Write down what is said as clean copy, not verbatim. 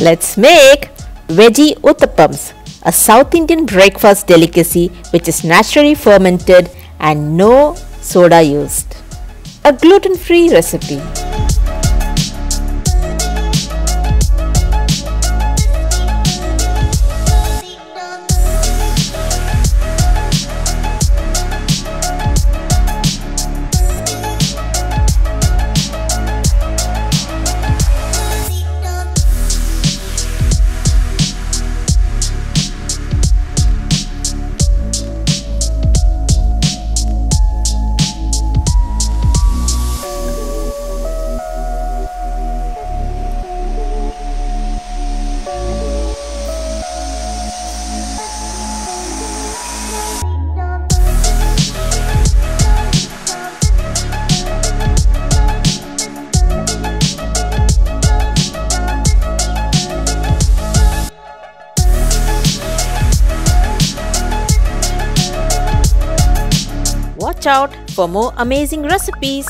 Let's make Veggie Uthappams, a South Indian breakfast delicacy which is naturally fermented and no soda used. A gluten-free recipe. Watch out for more amazing recipes.